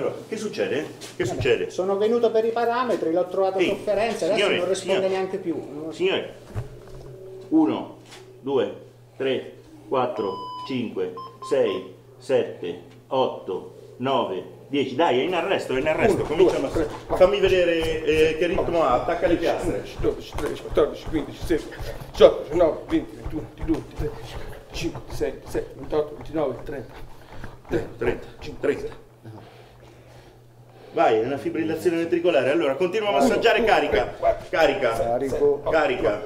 Allora, che succede? Che succede? Sono venuto per i parametri, l'ho trovato a sofferenza, adesso non risponde neanche più. Signore, 1, 2, 3, 4, 5, 6, 7, 8, 9, 10. Dai, è in arresto, è in arresto. Cominciamo. Fammi vedere che ritmo ha, attacca le piastre. 12, 13, 14, 15, 16, 18, 19, 20, 21, 22, 23, 5, 6, 7, 28, 29, 30. Vai, è una fibrillazione ventricolare. Allora, continua a massaggiare, carica. Carica. Carica.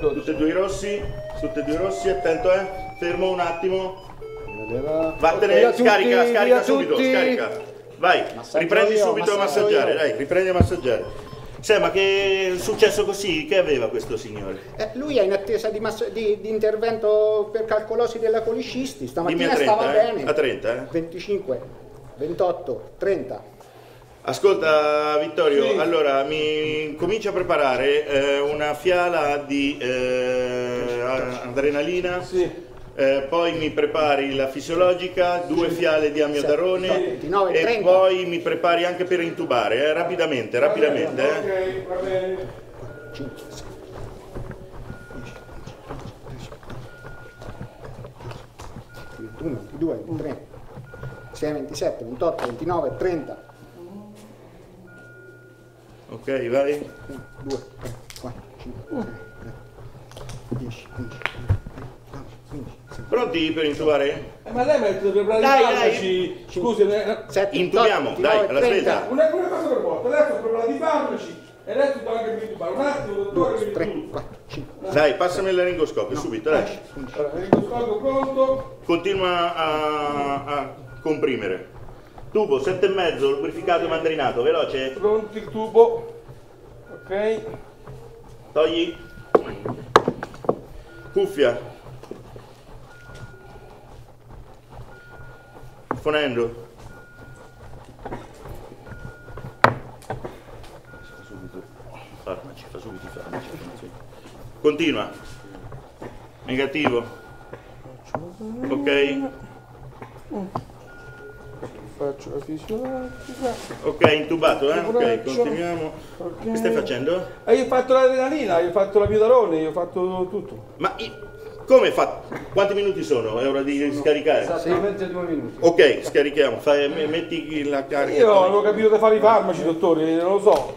Tutti e due i rossi. Tutti e due i rossi, attento, eh. Fermo un attimo. Vattene, scarica, scarica subito, scarica. Vai, riprendi subito a massaggiare, dai, riprendi a massaggiare. Sì, ma che successo così? Che aveva questo signore? Lui è in attesa di intervento per calcolosi della colicisti. Stamattina stava bene. A 30, eh? 25, 28, 30. Ascolta Vittorio, sì. Allora mi comincio a preparare una fiala di adrenalina, sì. Poi mi prepari la fisiologica, due fiale di amiodarone, sì. 29, e 30. Poi mi prepari anche per intubare, rapidamente, rapidamente. Va bene, va bene. Ok, vai. 1, 2, 3, 4, 5, 6, 10, 11, 15. Pronti per intubare? Ma lei mi ha detto per parlarci. Scusi, intubiamo, dai, alla sveglia. Una cosa per volta, adesso per parlare di farmaci e lei ti anche per intubare. Un attimo, dottore, 3, 4, 5. Dai, passami il laringoscopio subito, dai. Laringoscopio pronto. Continua a comprimere. Tubo 7,5 lubrificato e mandrinato, veloce. Pronti il tubo. Ok. Togli. Cuffia. Fonendo. Farmaci, fa subito i farmaci. Continua. Negativo. Ok. Faccio la fisiologica. Ok, intubato, eh? Ok, continuiamo. Okay. Che stai facendo? Io ho fatto l'adrenalina, io ho fatto la amiodarone, io ho fatto tutto. Ma come fatto? Quanti minuti sono? È ora di scaricare? Esattamente 2 minuti. Ok, scarichiamo. Fai, metti la carica. Io avevo capito da fare i farmaci, dottore, non lo so.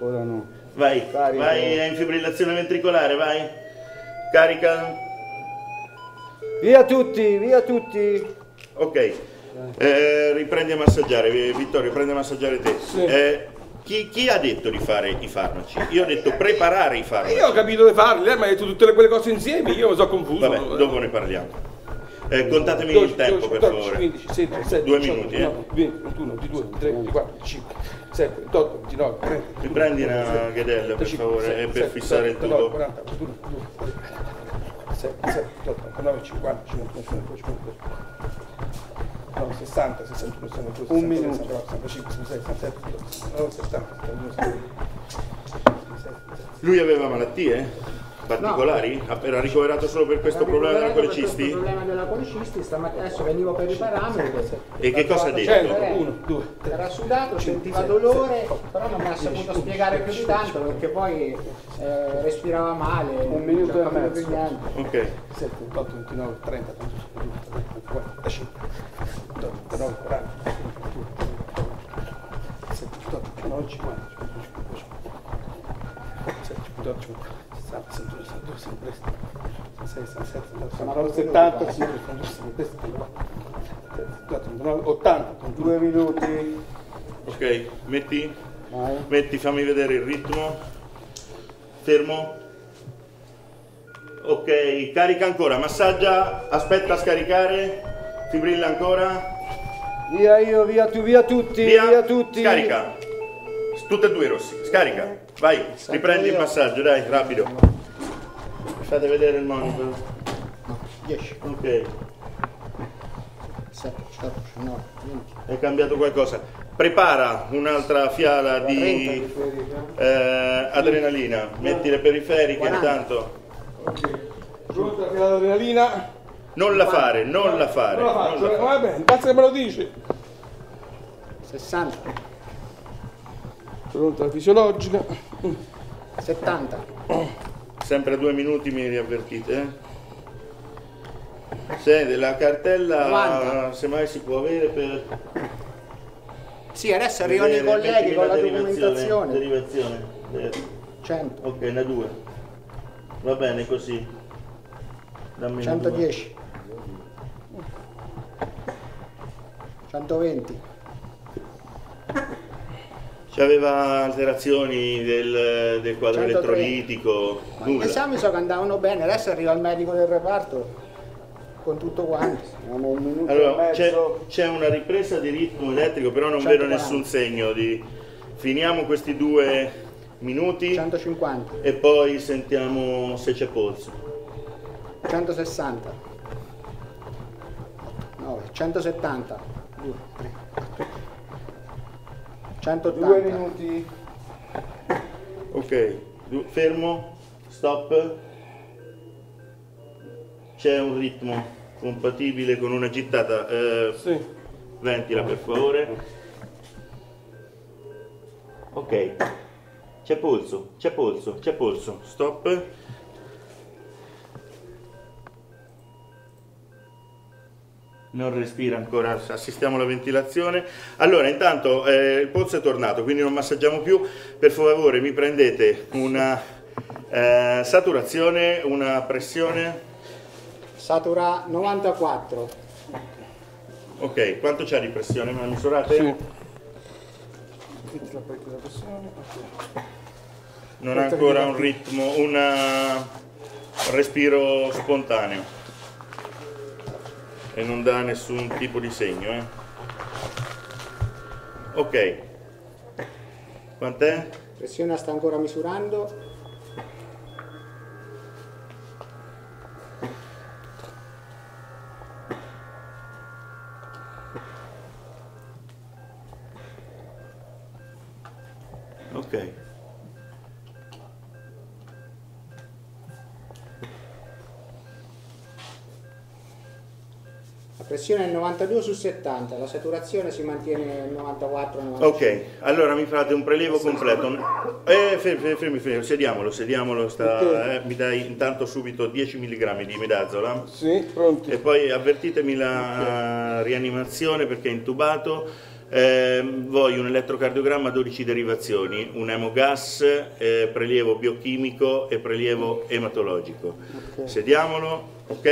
Ora no. Vai, carica. Vai, è in fibrillazione ventricolare, vai. Carica. Via tutti, via tutti. Ok, riprendi a massaggiare, Vittorio, riprendi a massaggiare te. Sì. Chi ha detto di fare i farmaci? Io ho detto preparare i farmaci. Io ho capito di farli, ma hai detto tutte quelle cose insieme, io mi sono confuso. Vabbè, dopo ne parliamo. Contatemi il tempo, per favore. 15, 16, 17, 2 minuti, 20, 21, 22, 23, 24, 25, 7, 28, 29, 30. Riprendi una ghedella, per favore, per fissare il tubo. 40, 41, 7, 7, 8, 9, 50, 55, 55. 60, 61, 62, 63, 65, 67, 70. Lui aveva malattie particolari? No. Era ricoverato solo per questo problema della colicisti? Il problema della colicisti, adesso venivo per i parametri. E che cosa ha detto? 1, 2, 3, era sudato, sentiva dolore, però non mi ha saputo spiegare più di tanto perché poi respirava male. 1 minuto e mezzo. Ok. 7, 8, 29, 30, 45. 49, 40, 51, 52, 53, 54, 55, 56, 57, 58, 59, 60, 70, 80, con 2 minuti. Ok, metti, metti, fammi vedere il ritmo, fermo. Ok, carica ancora, massaggia, aspetta a scaricare. Fibrilla ancora. Via io, via tu, via tutti, via, via tutti. Scarica. Tutte e due i rossi. Scarica. Vai, riprendi il passaggio, dai, rapido. Fate vedere il monitor. 10. Ok. 7, 8, 9, 20. È cambiato qualcosa. Prepara un'altra fiala di adrenalina. Metti le periferiche intanto. Ok. Giunta fiala adrenalina. Non la fare, non la fare. Non la faccio, va bene, grazie che me lo dici. 60. Pronta la fisiologica. 70. Sempre a 2 minuti mi riavvertite, eh? Se la cartella 90. Semmai si può avere per... Sì, adesso arrivano i colleghi con la documentazione. Derivazione. 100. Ok, ne ha 2. Va bene così. Dammi 110. 120. C'aveva alterazioni del quadro 103. Elettrolitico. Gli esami so che andavano bene, adesso arriva il medico del reparto. Con tutto quanto. Allora, c'è una ripresa di ritmo elettrico, però non vedo nessun segno di... Finiamo questi 2 minuti 150. E poi sentiamo se c'è polso. 160. 9, 170. 2, 3, 4. 180. 2 minuti. Ok, fermo, stop. C'è un ritmo compatibile con una gittata, sì. Ventila per favore. Ok, c'è polso, c'è polso, c'è polso, stop. Non respira ancora, assistiamo alla ventilazione. Allora intanto il polso è tornato, quindi non massaggiamo più. Per favore mi prendete una saturazione, una pressione. Satura 94. Ok, quanto c'è di pressione? Me la misurate? Sì. Non ha ancora un ritmo, un respiro spontaneo. E non dà nessun tipo di segno, eh. Ok. Quant'è? Pressione sta ancora misurando. Ok. La pressione è 92 su 70, la saturazione si mantiene 94-95. Ok, allora mi fate un prelievo completo. Fermi, sediamolo, sta, mi dai intanto subito 10 mg di midazolam. Sì, pronti. E poi avvertitemi la rianimazione perché è intubato. Voglio un elettrocardiogramma a 12 derivazioni, un emogas, prelievo biochimico e prelievo ematologico. Okay. Sediamolo, ok?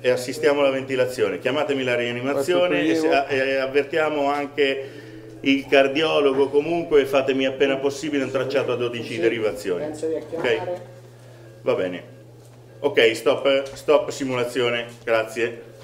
E assistiamo alla ventilazione. Chiamatemi la rianimazione e avvertiamo anche il cardiologo comunque e fatemi appena possibile un tracciato a 12 derivazioni. Okay. Va bene. Ok, stop simulazione, grazie.